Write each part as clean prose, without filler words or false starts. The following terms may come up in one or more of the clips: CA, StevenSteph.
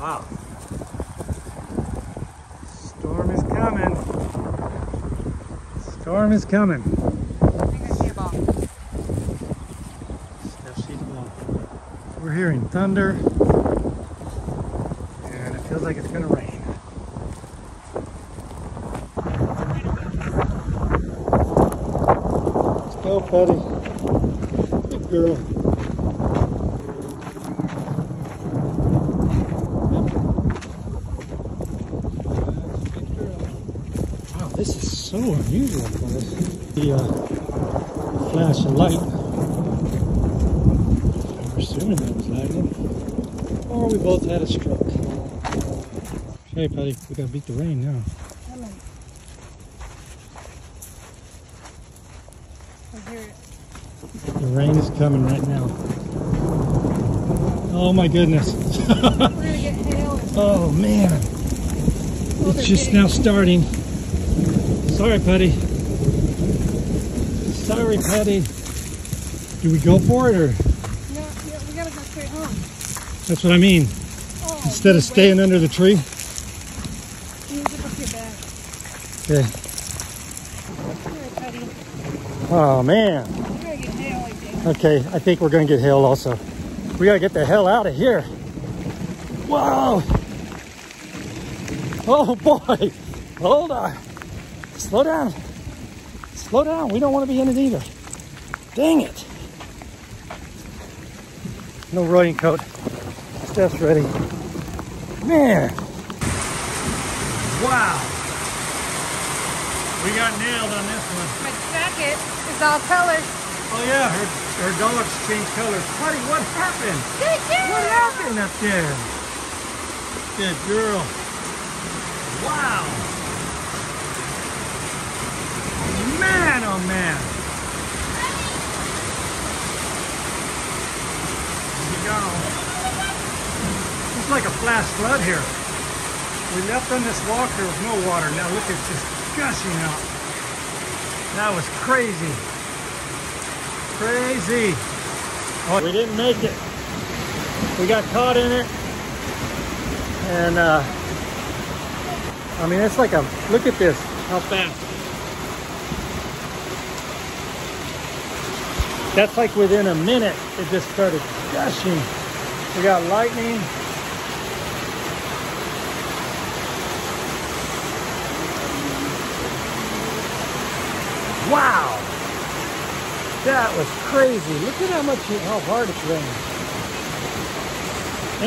Wow. Storm is coming. Storm is coming. I think I see a ball. Steph sees a ball. We're hearing thunder. And it feels like it's going to rain. Oh, buddy. Good girl. Wow, this is so unusual for us. The flash of light. I'm assuming that was lightning. Or we both had a stroke. Okay, buddy, we gotta beat the rain now. I hear it. The rain is coming right now. Oh my goodness. We're gonna get hail. Oh man. Oh, it's just now starting. Sorry, Putty. Sorry, Putty. Do we go for it or? No, yeah, we gotta go straight home. That's what I mean. Oh, instead of staying under the tree. You need to look your back. Okay. Oh man. We're gonna get hail again. Okay, I think we're gonna get hail also. We gotta get the hell out of here. Whoa! Oh boy! Hold on. Slow down. Slow down. We don't want to be in it either. Dang it. No raincoat. Steph's ready. Man. Wow. We got nailed on this one. My jacket is all colors. Oh yeah, her dogs changed colors. Buddy, what happened? Good girl. What happened up there? Good girl. Wow. Man, oh man. We got all. It's like a flash flood here. We left on this walk. There was no water. Now look at this. Gushing out. That was crazy. Crazy. Oh, we didn't make it. We got caught in it. And I mean, it's like a, look at this, how fast. That's like within a minute, it just started gushing. We got lightning. Wow, that was crazy. Look at how hard it's raining.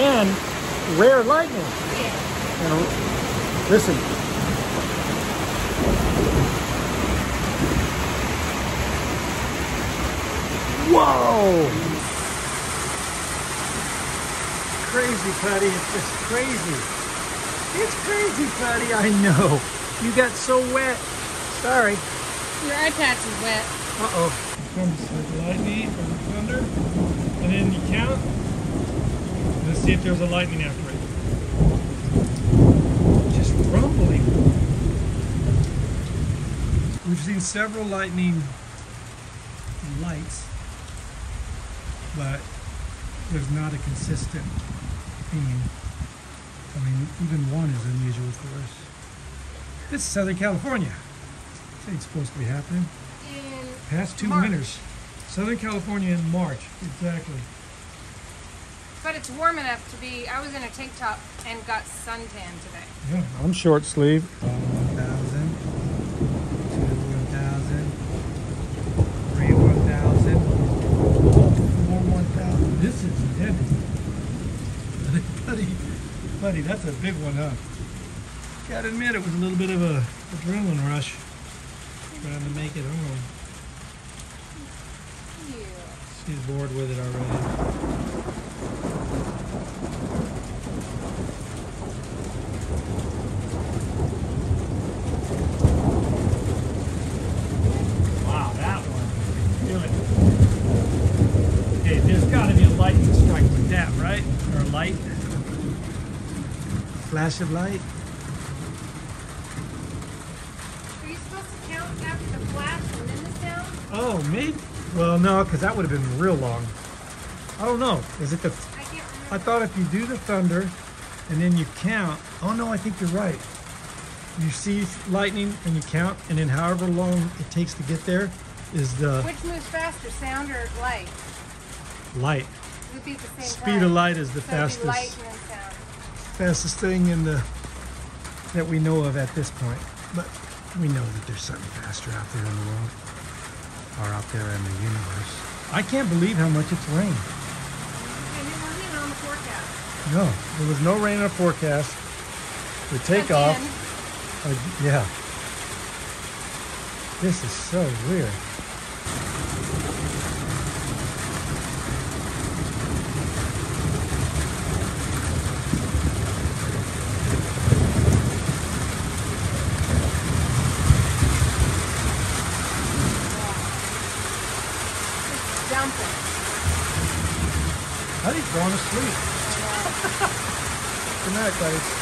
And rare lightning. Yeah. And listen. Whoa. Crazy, Putty, it's just crazy. It's crazy, Putty, I know. You got so wet, sorry. Your eye patch is wet. Uh-oh. Comes with lightning or thunder, and then you count. Let's see if there's a lightning after it. Just rumbling. We've seen several lightning lights, but there's not a consistent theme. I mean, even one is unusual for us. It's Southern California. This ain't supposed to be happening. Past two winters. Southern California in March, exactly. But it's warm enough to be, I was in a tank top and got suntan today. Yeah, I'm short sleeve. 1,000, 2,000, 3,1,000, 4,1,000. This is heavy. Buddy, that's a big one, huh? Gotta admit, it was a little bit of a adrenaline rush. Trying to make it home. Yeah. She's bored with it already. Wow, that one. Hey, there's got to be a lightning strike like that, right? Or a light. Flash of light. Oh, maybe. Well, no, because that would have been real long. I don't know. Is it the? I thought if you do the thunder, and then you count. Oh no, I think you're right. You see lightning and you count, and then however long it takes to get there is the... Which moves faster, sound or light? Light. It would be the same speed light. Of light is the so fastest. Light and sound. Fastest thing in the that we know of at this point. But we know that there's something faster out there in the world, or out there in the universe. I can't believe how much it's rained. No, there was no rain in our forecast. The takeoff. Yeah. This is so weird. It's dumping. I think going to sleep. Good night, guys.